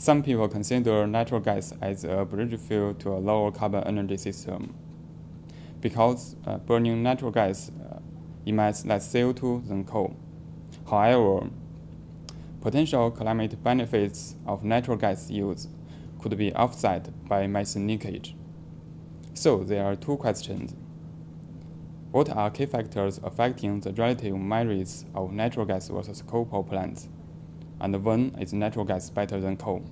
Some people consider natural gas as a bridge fuel to a lower carbon energy system because burning natural gas emits less CO2 than coal. However, potential climate benefits of natural gas use could be offset by methane leakage. So there are two questions. What are key factors affecting the relative merits of natural gas versus coal power plants? And when is natural gas better than coal?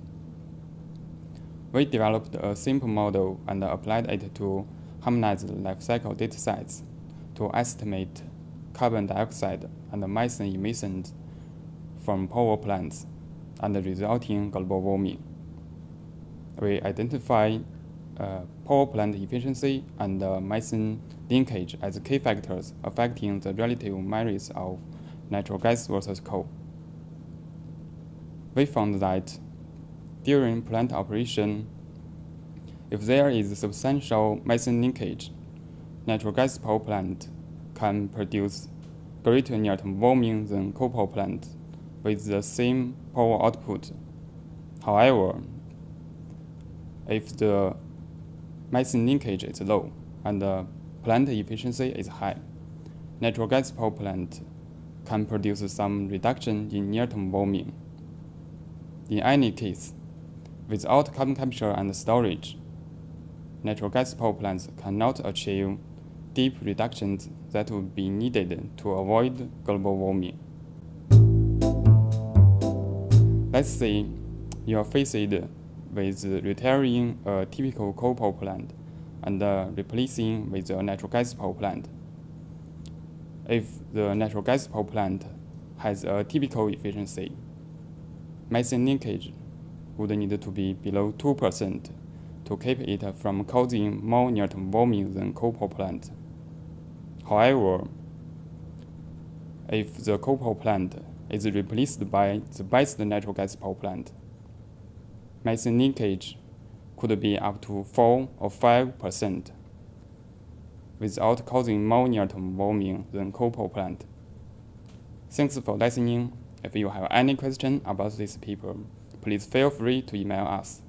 We developed a simple model and applied it to harmonized life cycle data sets to estimate carbon dioxide and methane emissions from power plants and the resulting global warming. We identify power plant efficiency and methane linkage as key factors affecting the relative merits of natural gas versus coal. We found that during plant operation, if there is substantial methane linkage, natural gas power plant can produce greater near-term warming than coal power plant with the same power output. However, if the methane linkage is low and the plant efficiency is high, natural gas power plant can produce some reduction in near-term warming. In any case, without carbon capture and storage, natural gas power plants cannot achieve deep reductions that would be needed to avoid global warming. Let's say you are faced with retiring a typical coal power plant and replacing with a natural gas power plant. If the natural gas power plant has a typical efficiency, methane linkage would need to be below 2% to keep it from causing more near-term warming than coal power plant. However, if the coal power plant is replaced by the best natural gas power plant, methane linkage could be up to 4 or 5% without causing more near-term warming than coal power plant. Thanks for listening. If you have any question about this paper, please feel free to email us.